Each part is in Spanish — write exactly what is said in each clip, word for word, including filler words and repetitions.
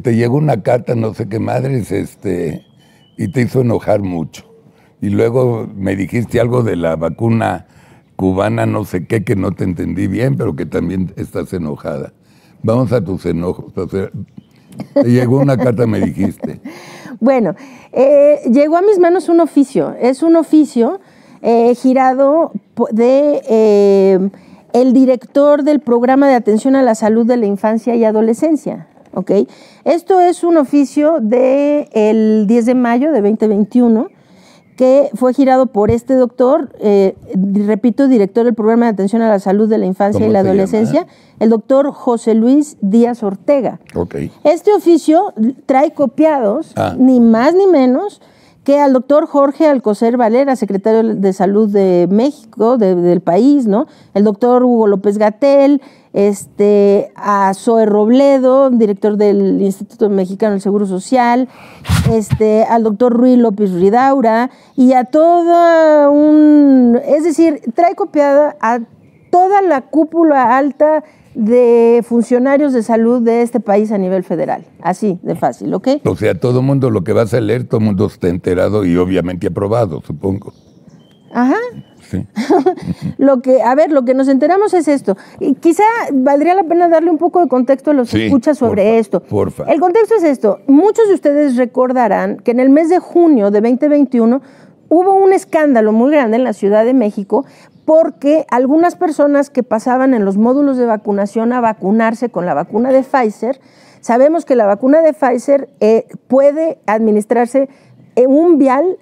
Te llegó una carta, no sé qué madres, este, y te hizo enojar mucho. Y luego me dijiste algo de la vacuna cubana, no sé qué, que no te entendí bien, pero que también estás enojada. Vamos a tus enojos. O sea, te llegó una carta, me dijiste. Bueno, eh, llegó a mis manos un oficio. Es un oficio eh, girado de eh, el director del Programa de Atención a la Salud de la Infancia y Adolescencia. Okay. Esto es un oficio del diez de mayo de dos mil veintiuno que fue girado por este doctor, eh, repito, director del Programa de Atención a la Salud de la Infancia y la Adolescencia, llama, ¿eh? el doctor José Luis Díaz Ortega. Okay. Este oficio trae copiados, ah. ni más ni menos, que al doctor Jorge Alcocer Valera, secretario de Salud de México, de, del país, ¿no? El doctor Hugo López-Gatell, este, a Zoe Robledo, director del Instituto Mexicano del Seguro Social, este, al doctor Ruy López-Ridaura y a toda un... Es decir, trae copiada a toda la cúpula alta de funcionarios de salud de este país a nivel federal. Así de fácil, ¿ok? O sea, todo mundo lo que vas a leer, todo mundo está enterado y obviamente aprobado, supongo. Ajá. Sí. Lo que, a ver, lo que nos enteramos es esto. Y quizá valdría la pena darle un poco de contexto a los que escuchas sobre esto. Porfa. El contexto es esto. Muchos de ustedes recordarán que en el mes de junio de veinte veintiuno hubo un escándalo muy grande en la Ciudad de México porque algunas personas que pasaban en los módulos de vacunación a vacunarse con la vacuna de Pfizer, sabemos que la vacuna de Pfizer eh, puede administrarse en un vial,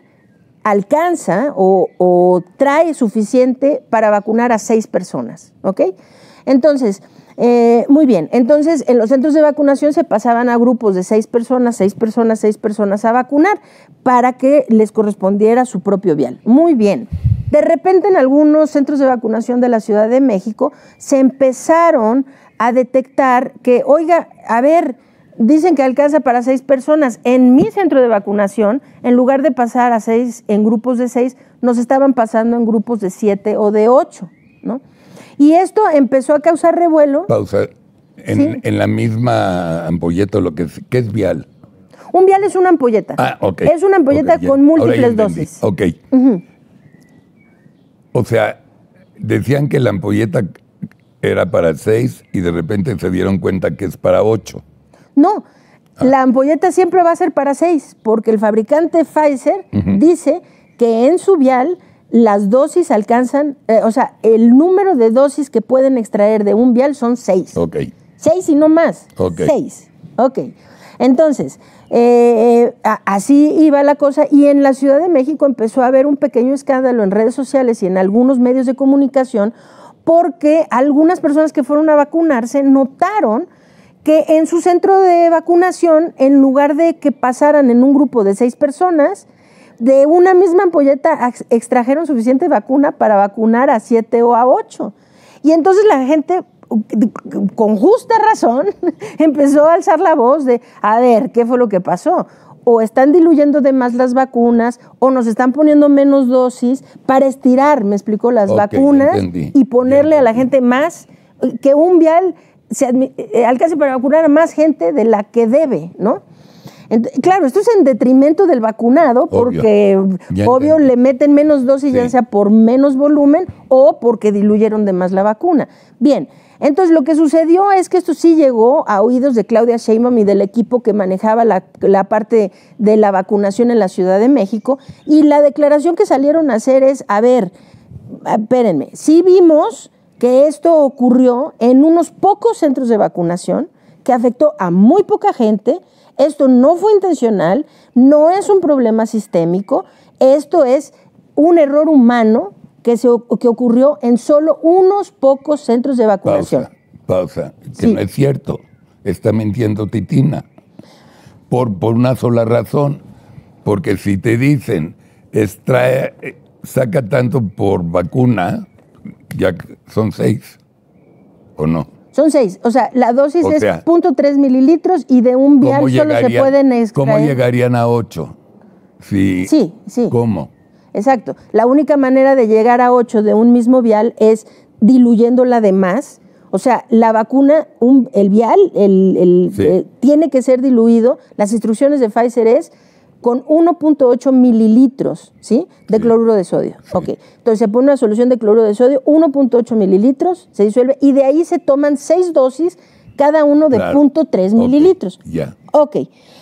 alcanza o, o trae suficiente para vacunar a seis personas, ¿ok? Entonces, eh, muy bien, entonces en los centros de vacunación se pasaban a grupos de seis personas, seis personas, seis personas a vacunar para que les correspondiera su propio vial. Muy bien. De repente en algunos centros de vacunación de la Ciudad de México se empezaron a detectar que, oiga, a ver, dicen que alcanza para seis personas. En mi centro de vacunación, en lugar de pasar a seis en grupos de seis, nos estaban pasando en grupos de siete o de ocho, ¿no? Y esto empezó a causar revuelo. Pausa. En, ¿sí? en la misma ampolleta, lo que es, ¿qué es vial? Un vial es una ampolleta. Ah, ok. Es una ampolleta okay, con múltiples dosis. Ok. Uh-huh. O sea, decían que la ampolleta era para seis y de repente se dieron cuenta que es para ocho. No, ah. la ampolleta siempre va a ser para seis, porque el fabricante Pfizer uh-huh. dice que en su vial las dosis alcanzan, eh, o sea, el número de dosis que pueden extraer de un vial son seis. Ok. Seis y no más. Ok. Seis. Ok. Entonces, eh, eh, así iba la cosa y en la Ciudad de México empezó a haber un pequeño escándalo en redes sociales y en algunos medios de comunicación porque algunas personas que fueron a vacunarse notaron que en su centro de vacunación, en lugar de que pasaran en un grupo de seis personas, de una misma ampolleta extrajeron suficiente vacuna para vacunar a siete o a ocho. Y entonces la gente... con justa razón, empezó a alzar la voz de, a ver, ¿qué fue lo que pasó? O están diluyendo de más las vacunas, o nos están poniendo menos dosis para estirar, me explicó, las okay, vacunas entendí, y ponerle a la gente más, que un vial se alcance para vacunar a más gente de la que debe, ¿no? Entonces, claro, esto es en detrimento del vacunado, obvio, porque obvio le meten menos dosis, sí. ya sea por menos volumen o porque diluyeron de más la vacuna. Bien, entonces lo que sucedió es que esto sí llegó a oídos de Claudia Sheinbaum y del equipo que manejaba la, la parte de la vacunación en la Ciudad de México y la declaración que salieron a hacer es, a ver, espérenme, sí vimos que esto ocurrió en unos pocos centros de vacunación que afectó a muy poca gente, esto no fue intencional, no es un problema sistémico, esto es un error humano que, se, que ocurrió en solo unos pocos centros de vacunación. Pausa, pausa, que sí. no es cierto, está mintiendo Titina, por, por una sola razón, porque si te dicen, extrae, saca tanto por vacuna, ya son seis, ¿o no? Son seis, o sea, la dosis o es cero punto tres mililitros y de un vial solo llegarían, se pueden extraer. ¿Cómo llegarían a ocho? Si, sí, sí. ¿Cómo? Exacto. La única manera de llegar a ocho de un mismo vial es diluyéndola de más O sea, la vacuna, un, el vial, el, el, sí. eh, tiene que ser diluido. Las instrucciones de Pfizer es con uno punto ocho mililitros, ¿sí?, de sí. cloruro de sodio. Sí. Okay. Entonces se pone una solución de cloruro de sodio, uno punto ocho mililitros, se disuelve y de ahí se toman seis dosis, cada uno de claro. punto tres mililitros. Okay. Yeah. Ok.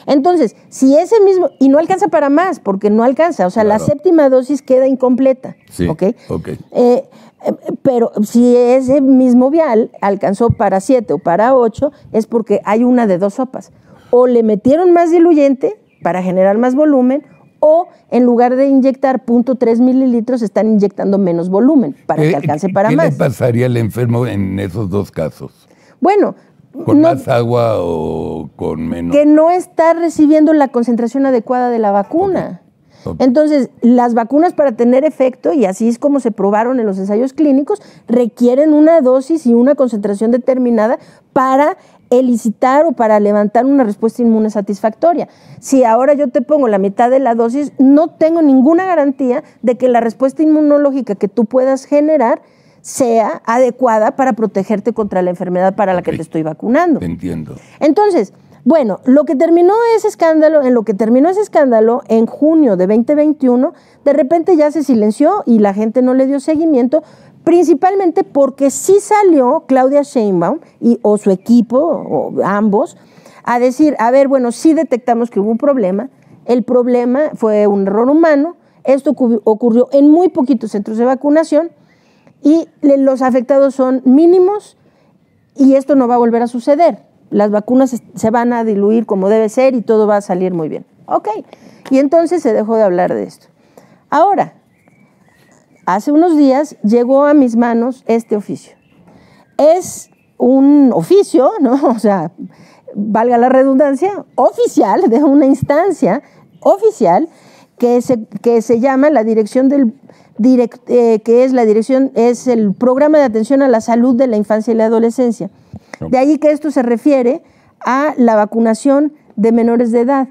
Entonces, si ese mismo... Y no alcanza para más, porque no alcanza. O sea, claro. la séptima dosis queda incompleta. Sí. Ok. okay. Eh, pero si ese mismo vial alcanzó para siete o para ocho, es porque hay una de dos sopas. O le metieron más diluyente para generar más volumen, o en lugar de inyectar punto tres mililitros están inyectando menos volumen para que alcance para ¿qué más. ¿Qué le pasaría al enfermo en esos dos casos? Bueno... ¿Con no, más agua o con menos? Que no está recibiendo la concentración adecuada de la vacuna. Okay. Okay. Entonces, las vacunas para tener efecto, y así es como se probaron en los ensayos clínicos, requieren una dosis y una concentración determinada para elicitar o para levantar una respuesta inmune satisfactoria. Si ahora yo te pongo la mitad de la dosis, no tengo ninguna garantía de que la respuesta inmunológica que tú puedas generar sea adecuada para protegerte contra la enfermedad para la okay. que te estoy vacunando. Te entiendo. Entonces, bueno, lo que terminó ese escándalo, en lo que terminó ese escándalo en junio de veinte veintiuno, de repente ya se silenció y la gente no le dio seguimiento, principalmente porque sí salió Claudia Sheinbaum y, o su equipo, o ambos, a decir, a ver, bueno, sí detectamos que hubo un problema, el problema fue un error humano, esto ocurrió en muy poquitos centros de vacunación, y los afectados son mínimos y esto no va a volver a suceder. Las vacunas se van a diluir como debe ser y todo va a salir muy bien. Ok, y entonces se dejó de hablar de esto. Ahora, hace unos días llegó a mis manos este oficio. Es un oficio, ¿no? O sea, valga la redundancia, oficial de una instancia oficial que se, que se llama la Dirección del... Direct, eh, que es la dirección, es el programa de atención a la salud de la infancia y la adolescencia. De ahí que esto se refiere a la vacunación de menores de edad.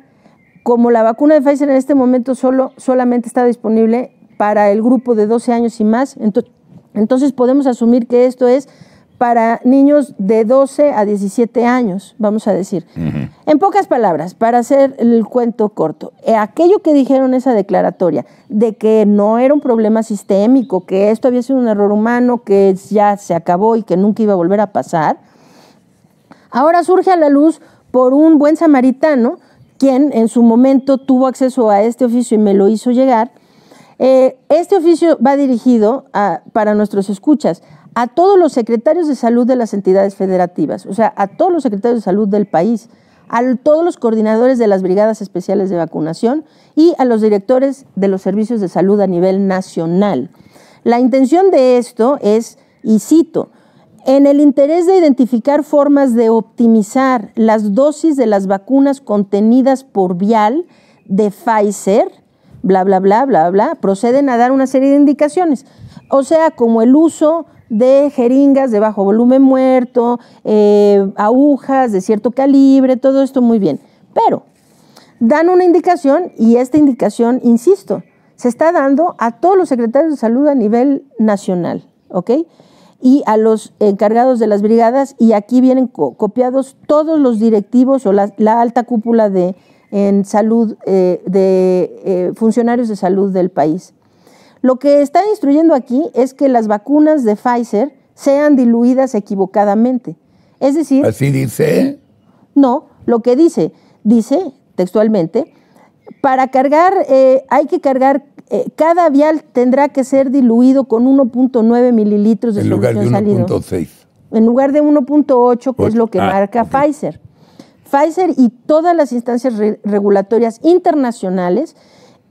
Como la vacuna de Pfizer en este momento solo, solamente está disponible para el grupo de doce años y más, ento, entonces podemos asumir que esto es para niños de doce a diecisiete años, vamos a decir. Uh-huh. En pocas palabras, para hacer el cuento corto, aquello que dijeron esa declaratoria de que no era un problema sistémico, que esto había sido un error humano, que ya se acabó y que nunca iba a volver a pasar, ahora surge a la luz por un buen samaritano, quien en su momento tuvo acceso a este oficio y me lo hizo llegar. Eh, este oficio va dirigido a, para nuestros escuchas, a todos los secretarios de salud de las entidades federativas, o sea, a todos los secretarios de salud del país, a todos los coordinadores de las brigadas especiales de vacunación y a los directores de los servicios de salud a nivel nacional. La intención de esto es, y cito, en el interés de identificar formas de optimizar las dosis de las vacunas contenidas por vial de Pfizer, bla, bla, bla, bla, bla, proceden a dar una serie de indicaciones, o sea, como el uso de jeringas de bajo volumen muerto, eh, agujas de cierto calibre, todo esto muy bien. Pero dan una indicación y esta indicación, insisto, se está dando a todos los secretarios de salud a nivel nacional, ¿ok? Y a los encargados de las brigadas, y aquí vienen co copiados todos los directivos o la, la alta cúpula de en salud, eh, de eh, funcionarios de salud del país. Lo que está instruyendo aquí es que las vacunas de Pfizer sean diluidas equivocadamente. Es decir... ¿Así dice? No, lo que dice, dice textualmente, para cargar, eh, hay que cargar, eh, cada vial tendrá que ser diluido con uno punto nueve mililitros de solución salida. En lugar de uno punto seis. En lugar de uno punto ocho, que es lo que ah, marca okay. Pfizer. Pfizer y todas las instancias re- regulatorias internacionales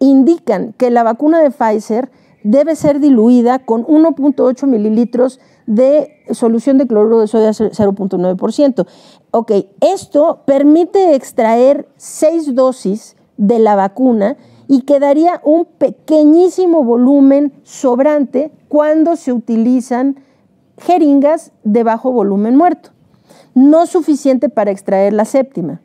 indican que la vacuna de Pfizer debe ser diluida con uno punto ocho mililitros de solución de cloruro de sodio cero punto nueve por ciento. Ok, esto permite extraer seis dosis de la vacuna y quedaría un pequeñísimo volumen sobrante cuando se utilizan jeringas de bajo volumen muerto, no suficiente para extraer la séptima.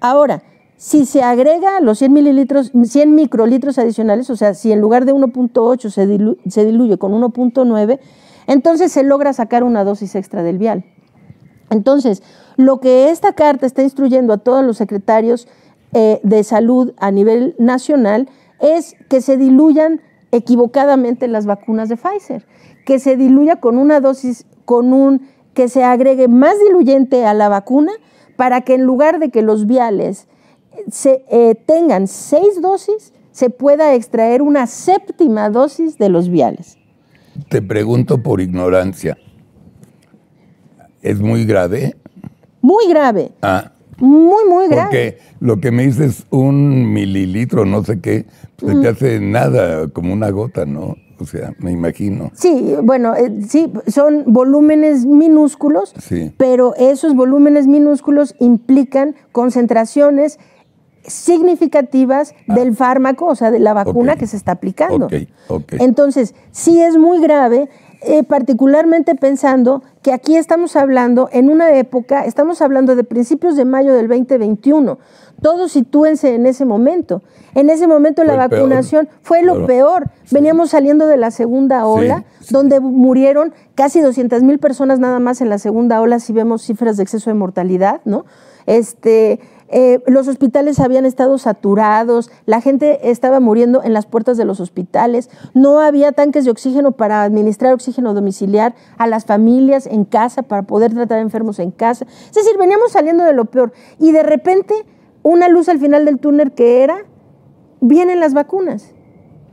Ahora, si se agrega los cien mililitros, cien microlitros adicionales, o sea, si en lugar de uno punto ocho se, dilu se diluye con uno punto nueve, entonces se logra sacar una dosis extra del vial. Entonces, lo que esta carta está instruyendo a todos los secretarios eh, de salud a nivel nacional es que se diluyan equivocadamente las vacunas de Pfizer, que se diluya con una dosis, con un que se agregue más diluyente a la vacuna para que en lugar de que los viales se, eh, tengan seis dosis, se pueda extraer una séptima dosis de los viales. Te pregunto por ignorancia. ¿Es muy grave? Muy grave. Ah. Muy, muy grave. Porque lo que me dices, un mililitro, no sé qué, pues mm. se te hace nada, como una gota, ¿no? O sea, me imagino. Sí, bueno, eh, sí, son volúmenes minúsculos, sí. Pero esos volúmenes minúsculos implican concentraciones significativas ah. del fármaco, o sea, de la vacuna okay. que se está aplicando. Okay. Okay. Entonces, sí es muy grave. Eh, particularmente pensando que aquí estamos hablando en una época, estamos hablando de principios de mayo del veinte veintiuno, todos sitúense en ese momento, en ese momento fue la vacunación peor. fue lo claro. peor, sí. Veníamos saliendo de la segunda ola, sí, sí. donde murieron casi doscientas mil personas nada más en la segunda ola, si vemos cifras de exceso de mortalidad, ¿no? Este... Eh, los hospitales habían estado saturados, la gente estaba muriendo en las puertas de los hospitales, no había tanques de oxígeno para administrar oxígeno domiciliar a las familias en casa, para poder tratar enfermos en casa. Es decir, veníamos saliendo de lo peor y de repente una luz al final del túnel que era, vienen las vacunas.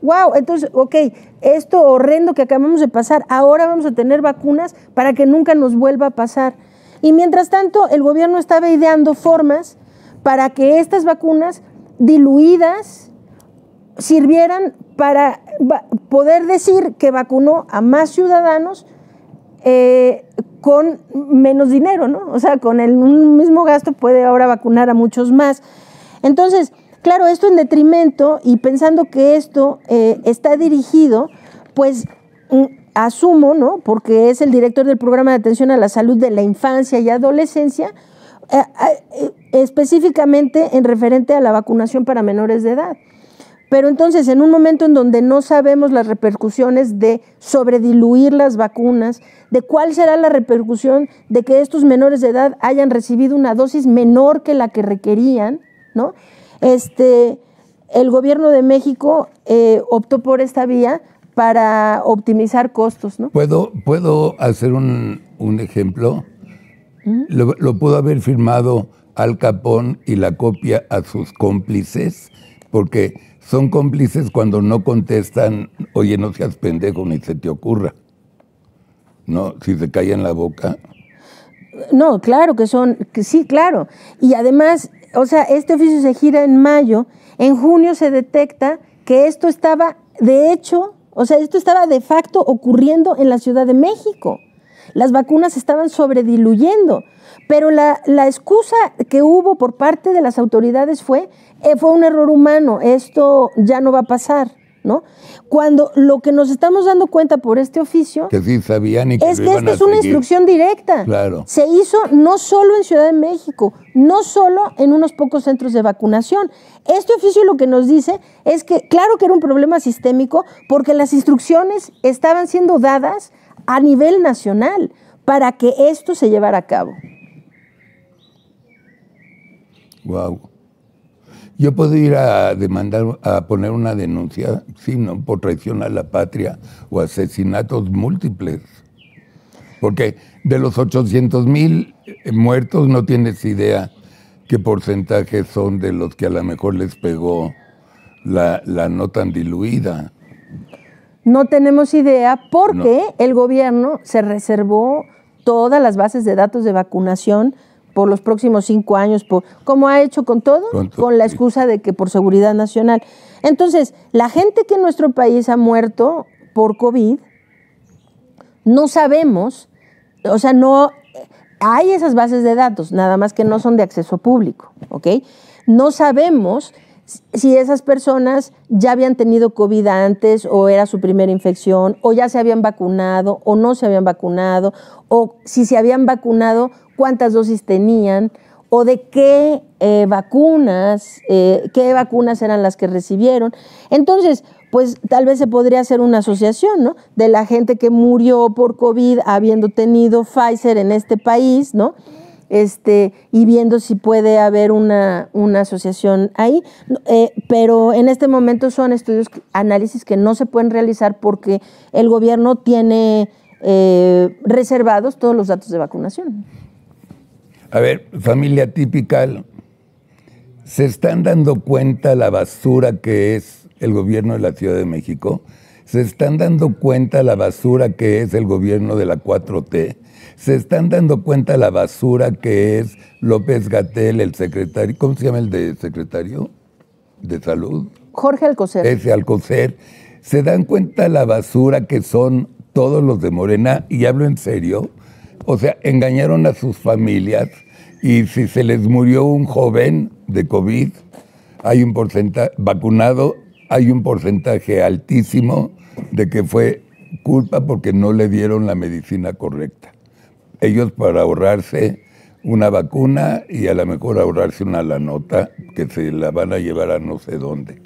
Wow, entonces, ok, esto horrendo que acabamos de pasar, ahora vamos a tener vacunas para que nunca nos vuelva a pasar. Y mientras tanto, el gobierno estaba ideando formas para que estas vacunas diluidas sirvieran para poder decir que vacunó a más ciudadanos eh, con menos dinero, ¿no? O sea, con el mismo gasto puede ahora vacunar a muchos más. Entonces, claro, esto en detrimento y pensando que esto eh, está dirigido, pues asumo, ¿no? Porque es el director del programa de atención a la salud de la infancia y adolescencia, eh, eh, específicamente en referente a la vacunación para menores de edad. Pero entonces, en un momento en donde no sabemos las repercusiones de sobrediluir las vacunas, de cuál será la repercusión de que estos menores de edad hayan recibido una dosis menor que la que requerían, ¿no? Este, el gobierno de México eh, optó por esta vía para optimizar costos, ¿no? ¿Puedo, puedo hacer un, un ejemplo? ¿Mm? Lo, lo pudo haber firmado Al Capón y la copia a sus cómplices, porque son cómplices cuando no contestan, oye, no seas pendejo, ni se te ocurra, ¿no? Si se callan la boca. No, claro que son, que sí, claro. Y además, o sea, este oficio se gira en mayo, en junio se detecta que esto estaba, de hecho, o sea, esto estaba de facto ocurriendo en la Ciudad de México. Las vacunas estaban sobrediluyendo, pero la, la excusa que hubo por parte de las autoridades fue, eh, fue un error humano, esto ya no va a pasar, ¿no? Cuando lo que nos estamos dando cuenta por este oficio que sí sabían y que es que esta es una instrucción directa. Claro. Se hizo no solo en Ciudad de México, no solo en unos pocos centros de vacunación. Este oficio lo que nos dice es que claro que era un problema sistémico porque las instrucciones estaban siendo dadas a nivel nacional, para que esto se llevara a cabo. Wow. Yo puedo ir a demandar, a poner una denuncia, sí, ¿no? Por traición a la patria o asesinatos múltiples. Porque de los ochocientos mil muertos no tienes idea qué porcentaje son de los que a lo mejor les pegó la, la no tan diluida. No tenemos idea porque no. El gobierno se reservó todas las bases de datos de vacunación por los próximos cinco años, por, como ha hecho con todo, con, todo, con la excusa de que por seguridad nacional. Entonces, la gente que en nuestro país ha muerto por COVID, no sabemos, o sea, no hay esas bases de datos, nada más que no son de acceso público, ¿ok? No sabemos si esas personas ya habían tenido COVID antes o era su primera infección o ya se habían vacunado o no se habían vacunado o si se habían vacunado, cuántas dosis tenían o de qué eh, vacunas, eh, qué vacunas eran las que recibieron. Entonces, pues tal vez se podría hacer una asociación, ¿no?, de la gente que murió por COVID habiendo tenido Pfizer en este país, ¿no?, este, y viendo si puede haber una, una asociación ahí. Eh, pero en este momento son estudios, análisis que no se pueden realizar porque el gobierno tiene eh, reservados todos los datos de vacunación. A ver, familia típica, ¿se están dando cuenta la basura que es el gobierno de la Ciudad de México? ¿Se están dando cuenta la basura que es el gobierno de la cuatro T? ¿Se están dando cuenta la basura que es López-Gatell, el secretario? ¿Cómo se llama el de secretario de Salud? Jorge Alcocer. Ese Alcocer. ¿Se dan cuenta la basura que son todos los de Morena? Y hablo en serio. O sea, engañaron a sus familias y si se les murió un joven de COVID, hay un porcentaje vacunado, hay un porcentaje altísimo de que fue culpa porque no le dieron la medicina correcta. Ellos para ahorrarse una vacuna y a lo mejor ahorrarse una lanota que se la van a llevar a no sé dónde.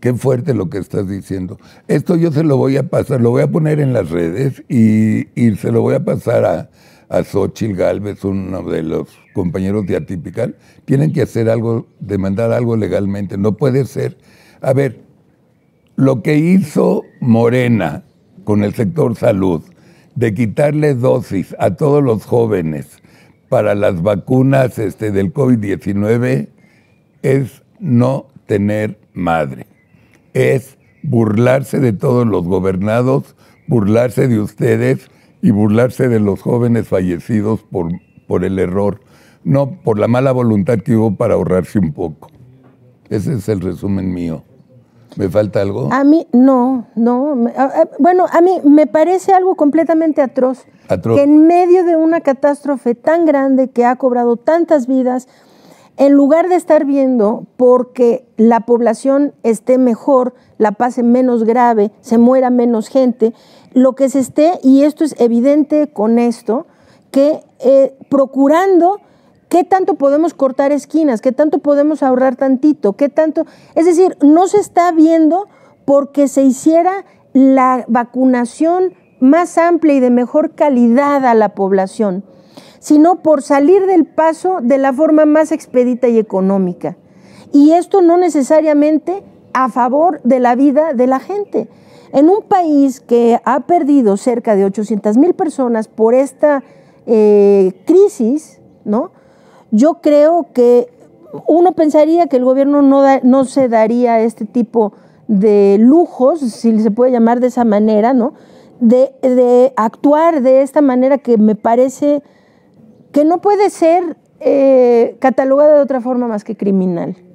Qué fuerte lo que estás diciendo. Esto yo se lo voy a pasar, lo voy a poner en las redes y, y se lo voy a pasar a, a Xochitl Galvez, uno de los compañeros de Atypical. Tienen que hacer algo, demandar algo legalmente. No puede ser. A ver, lo que hizo Morena con el sector salud, de quitarle dosis a todos los jóvenes para las vacunas este, del COVID diecinueve, es no tener madre. Es burlarse de todos los gobernados, burlarse de ustedes y burlarse de los jóvenes fallecidos por, por el error, no por la mala voluntad que hubo para ahorrarse un poco. Ese es el resumen mío. ¿Me falta algo? A mí, no, no. Bueno, a mí me parece algo completamente atroz. Atroz. Que en medio de una catástrofe tan grande que ha cobrado tantas vidas, en lugar de estar viendo porque la población esté mejor, la pase menos grave, se muera menos gente, lo que se esté, y esto es evidente con esto, que eh, procurando qué tanto podemos cortar esquinas, qué tanto podemos ahorrar tantito, qué tanto... Es decir, no se está viendo porque se hiciera la vacunación más amplia y de mejor calidad a la población, sino por salir del paso de la forma más expedita y económica. Y esto no necesariamente a favor de la vida de la gente. En un país que ha perdido cerca de ochocientas mil personas por esta eh, crisis, ¿no?, yo creo que uno pensaría que el gobierno no, da, no se daría este tipo de lujos, si se puede llamar de esa manera, ¿no?, de, de actuar de esta manera que me parece... que no puede ser eh, catalogada de otra forma más que criminal.